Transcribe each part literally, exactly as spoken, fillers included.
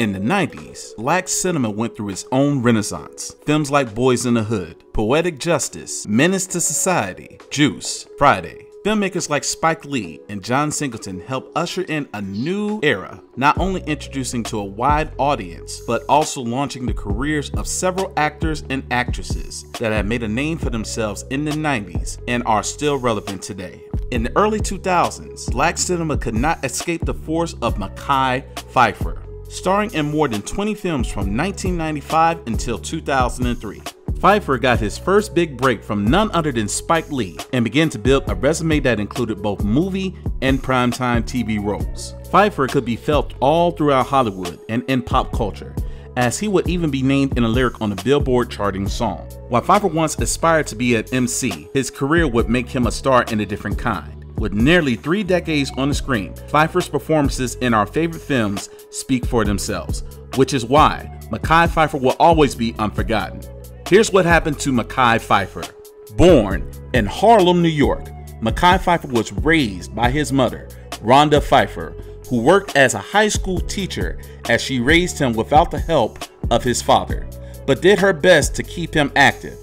In the nineties, black cinema went through its own renaissance. Films like Boys in the Hood, Poetic Justice, Menace to Society, Juice, Friday. Filmmakers like Spike Lee and John Singleton helped usher in a new era, not only introducing to a wide audience, but also launching the careers of several actors and actresses that have made a name for themselves in the nineties and are still relevant today. In the early two thousands, black cinema could not escape the force of Mekhi Phifer, starring in more than twenty films from nineteen ninety-five until two thousand three. Phifer got his first big break from none other than Spike Lee and began to build a resume that included both movie and primetime T V roles. Phifer could be felt all throughout Hollywood and in pop culture, as he would even be named in a lyric on a Billboard charting song. While Phifer once aspired to be an M C, his career would make him a star in a different kind. With nearly three decades on the screen, Phifer's performances in our favorite films speak for themselves, which is why Mekhi Phifer will always be unforgotten. Here's what happened to Mekhi Phifer. Born in Harlem, New York, Mekhi Phifer was raised by his mother, Rhonda Phifer, who worked as a high school teacher as she raised him without the help of his father, but did her best to keep him active.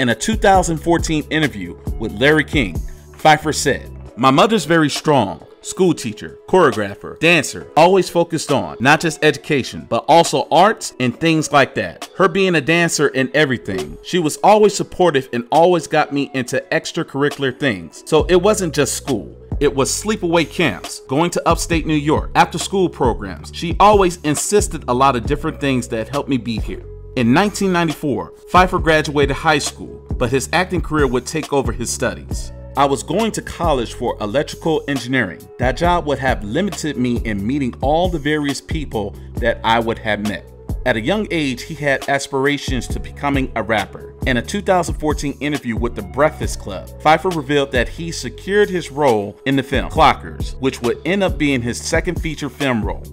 In a two thousand fourteen interview with Larry King, Phifer said, "My mother's very strong. School teacher, choreographer, dancer, always focused on not just education, but also arts and things like that. Her being a dancer and everything. She was always supportive and always got me into extracurricular things. So it wasn't just school. It was sleepaway camps, going to upstate New York, after school programs. She always insisted a lot of different things that helped me be here." In nineteen ninety-four, Phifer graduated high school, but his acting career would take over his studies. "I was going to college for electrical engineering. That job would have limited me in meeting all the various people that I would have met." At a young age, he had aspirations to becoming a rapper. In a two thousand fourteen interview with the Breakfast Club, Phifer revealed that he secured his role in the film Clockers, which would end up being his second feature film role.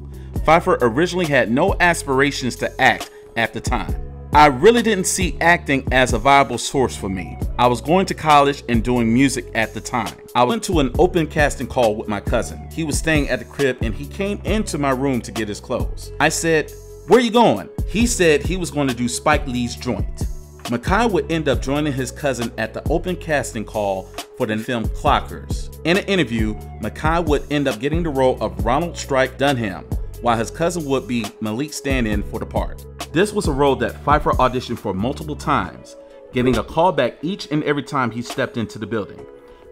Phifer originally had no aspirations to act at the time. "I really didn't see acting as a viable source for me. I was going to college and doing music at the time. I went to an open casting call with my cousin. He was staying at the crib and he came into my room to get his clothes. I said, 'Where you going?' He said he was going to do Spike Lee's joint." Mekhi would end up joining his cousin at the open casting call for the film Clockers. In an interview, Mekhi would end up getting the role of Ronald Strike Dunham, while his cousin would be Malik stand-in for the part. This was a role that Phifer auditioned for multiple times, getting a callback each and every time he stepped into the building.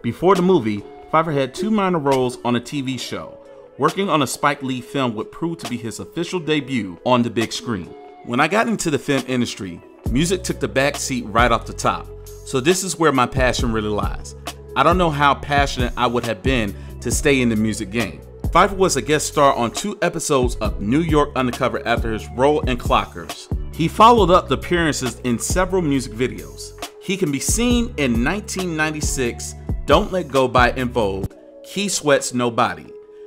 Before the movie, Phifer had two minor roles on a T V show. Working on a Spike Lee film would prove to be his official debut on the big screen. "When I got into the film industry, music took the back seat right off the top. So this is where my passion really lies. I don't know how passionate I would have been to stay in the music game." Phifer was a guest star on two episodes of New York Undercover after his role in Clockers. He followed up the appearances in several music videos. He can be seen in nineteen ninety-six, Don't Let Go by En Vogue, Key Sweat's Nobody,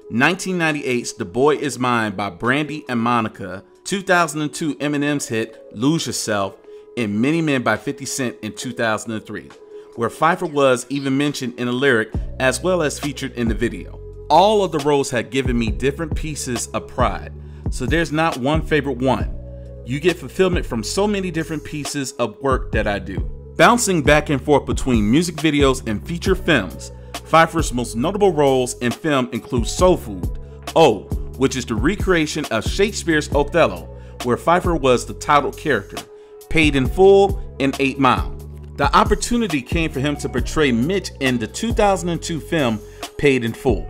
nineteen ninety-eight's The Boy Is Mine by Brandy and Monica, two thousand two Eminem's hit Lose Yourself, and Many Men by fifty cent in two thousand three, where Phifer was even mentioned in a lyric as well as featured in the video. "All of the roles had given me different pieces of pride, so there's not one favorite one. You get fulfillment from so many different pieces of work that I do." Bouncing back and forth between music videos and feature films, Phifer's most notable roles in film include Soul Food, O, which is the recreation of Shakespeare's Othello, where Phifer was the title character, Paid in Full, and eight mile. The opportunity came for him to portray Mitch in the two thousand two film Paid in Full.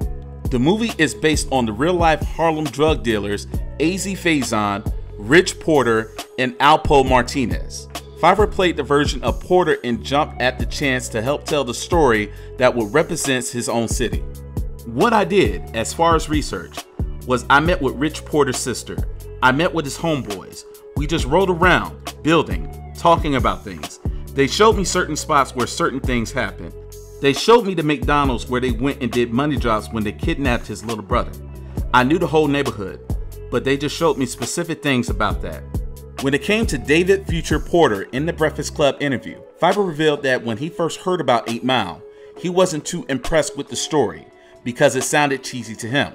The movie is based on the real-life Harlem drug dealers A Z Faison, Rich Porter, and Alpo Martinez. Phifer played the version of Porter and jumped at the chance to help tell the story that would represent his own city. "What I did, as far as research, was I met with Rich Porter's sister. I met with his homeboys. We just rode around, building, talking about things. They showed me certain spots where certain things happened. They showed me the McDonald's where they went and did money jobs when they kidnapped his little brother. I knew the whole neighborhood, but they just showed me specific things about that." When it came to David Future Porter in the Breakfast Club interview, Phifer revealed that when he first heard about eight mile, he wasn't too impressed with the story because it sounded cheesy to him.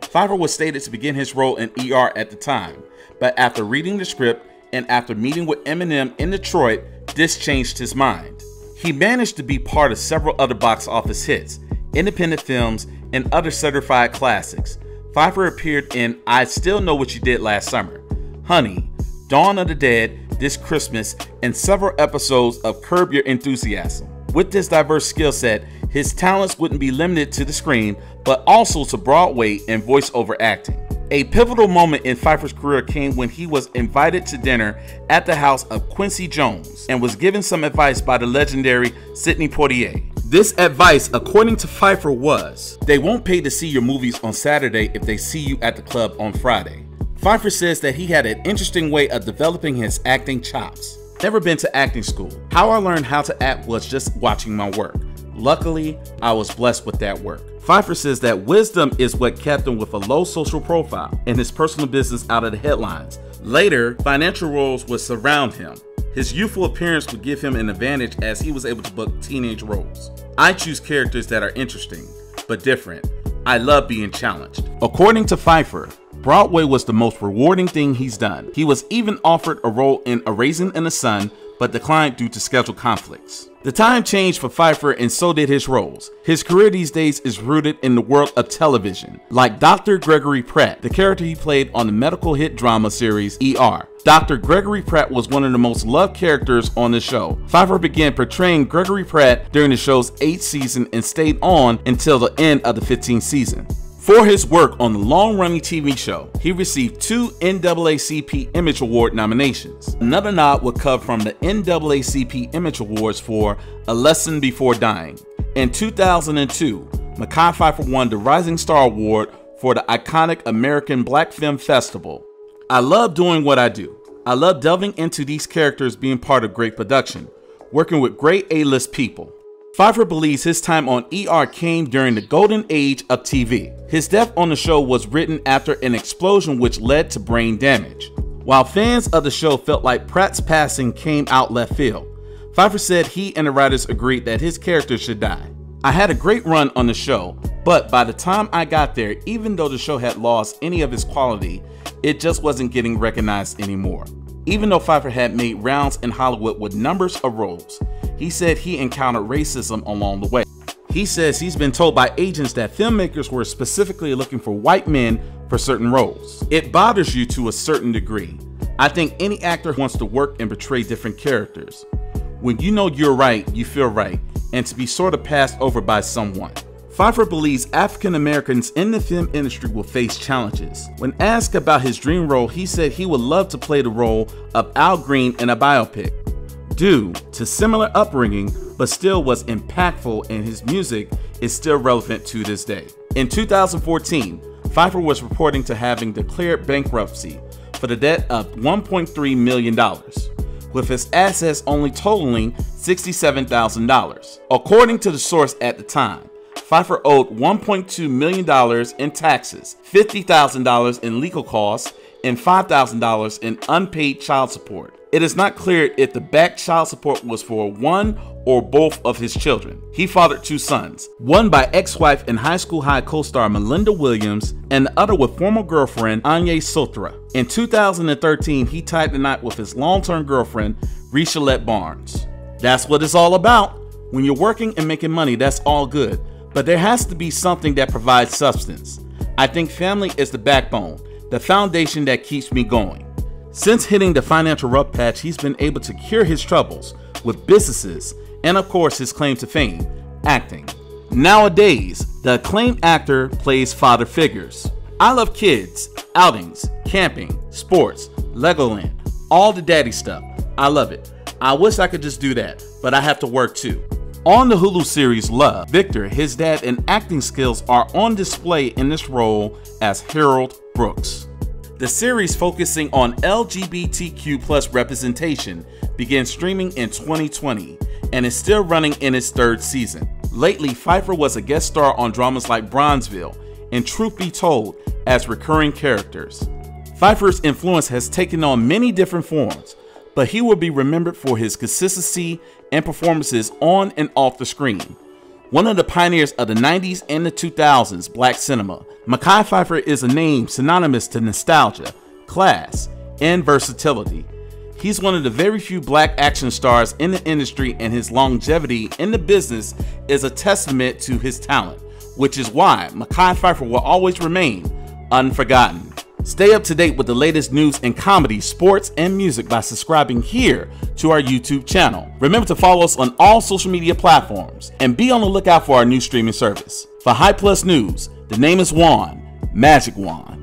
Phifer was stated to begin his role in E R at the time, but after reading the script and after meeting with Eminem in Detroit, this changed his mind. He managed to be part of several other box office hits, independent films, and other certified classics. Phifer appeared in I Still Know What You Did Last Summer, Honey, Dawn of the Dead, This Christmas, and several episodes of Curb Your Enthusiasm. With this diverse skill set, his talents wouldn't be limited to the screen, but also to Broadway and voiceover acting. A pivotal moment in Phifer's career came when he was invited to dinner at the house of Quincy Jones and was given some advice by the legendary Sidney Poitier. This advice, according to Phifer, was, "They won't pay to see your movies on Saturday if they see you at the club on Friday." Phifer says that he had an interesting way of developing his acting chops. "Never been to acting school. How I learned how to act was just watching my work. Luckily, I was blessed with that work." Phifer says that wisdom is what kept him with a low social profile and his personal business out of the headlines. Later, financial roles would surround him. His youthful appearance would give him an advantage as he was able to book teenage roles. "I choose characters that are interesting, but different. I love being challenged." According to Phifer, Broadway was the most rewarding thing he's done. He was even offered a role in A Raisin in the Sun, but declined due to schedule conflicts. The time changed for Phifer, and so did his roles. His career these days is rooted in the world of television, like Doctor Gregory Pratt, the character he played on the medical hit drama series E R. Doctor Gregory Pratt was one of the most loved characters on the show. Phifer began portraying Gregory Pratt during the show's eighth season and stayed on until the end of the fifteenth season. For his work on the long-running T V show, he received two N double A C P Image Award nominations. Another nod would come from the N double A C P Image Awards for A Lesson Before Dying. In two thousand two, Mekhi Phifer won the Rising Star Award for the iconic American Black Film Festival. "I love doing what I do. I love delving into these characters, being part of great production, working with great A-list people." Phifer believes his time on E R came during the golden age of T V. His death on the show was written after an explosion which led to brain damage. While fans of the show felt like Pratt's passing came out left field, Phifer said he and the writers agreed that his character should die. "I had a great run on the show, but by the time I got there, even though the show had lost any of its quality, it just wasn't getting recognized anymore." Even though Phifer had made rounds in Hollywood with numbers of roles, he said he encountered racism along the way. He says he's been told by agents that filmmakers were specifically looking for white men for certain roles. "It bothers you to a certain degree. I think any actor wants to work and portray different characters. When you know you're right, you feel right, and to be sort of passed over by someone." Phifer believes African Americans in the film industry will face challenges. When asked about his dream role, he said he would love to play the role of Al Green in a biopic. Due to similar upbringing, but still was impactful, and his music is still relevant to this day. In two thousand fourteen, Phifer was reporting to having declared bankruptcy for the debt of one point three million dollars, with his assets only totaling sixty-seven thousand dollars. According to the source at the time, Phifer owed one point two million dollars in taxes, fifty thousand dollars in legal costs, and five thousand dollars in unpaid child support. It is not clear if the back child support was for one or both of his children. He fathered two sons, one by ex-wife and High School High co-star Melinda Williams, and the other with former girlfriend Anya Sotra. In two thousand thirteen, he tied the knot with his long-term girlfriend, Richelette Barnes. "That's what it's all about. When you're working and making money, that's all good, but there has to be something that provides substance. I think family is the backbone, the foundation that keeps me going." Since hitting the financial rough patch, he's been able to cure his troubles with businesses and, of course, his claim to fame, acting. Nowadays, the acclaimed actor plays father figures. "I love kids, outings, camping, sports, Legoland, all the daddy stuff. I love it. I wish I could just do that, but I have to work too." On the Hulu series Love, Victor, his dad, and acting skills are on display in this role as Harold Brooks. The series, focusing on L G B T Q plus representation, began streaming in twenty twenty and is still running in its third season. Lately, Phifer was a guest star on dramas like Bronzeville and Truth Be Told as recurring characters. Phifer's influence has taken on many different forms, but he will be remembered for his consistency and performances on and off the screen. One of the pioneers of the nineties and the two thousands black cinema, Mekhi Phifer is a name synonymous to nostalgia, class, and versatility. He's one of the very few black action stars in the industry, and his longevity in the business is a testament to his talent, which is why Mekhi Phifer will always remain unforgotten. Stay up to date with the latest news in comedy, sports, and music by subscribing here to our YouTube channel. Remember to follow us on all social media platforms and be on the lookout for our new streaming service. For High Plus News, the name is Juan, Magic Juan.